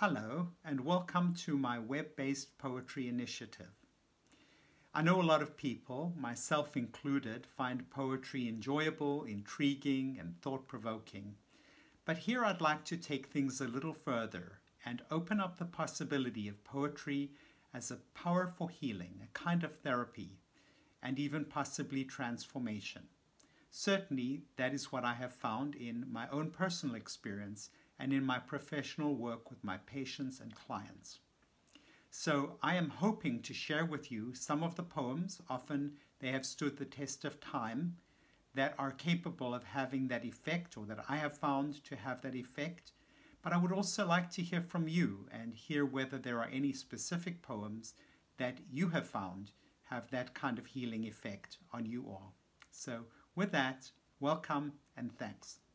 Hello and welcome to my web-based poetry initiative. I know a lot of people, myself included, find poetry enjoyable, intriguing, and thought-provoking. But here I'd like to take things a little further and open up the possibility of poetry as a power for healing, a kind of therapy, and even possibly transformation. Certainly, that is what I have found in my own personal experience and in my professional work with my patients and clients. So I am hoping to share with you some of the poems, often they have stood the test of time, that are capable of having that effect, or that I have found to have that effect. But I would also like to hear from you and hear whether there are any specific poems that you have found have that kind of healing effect on you all. So with that, welcome and thanks.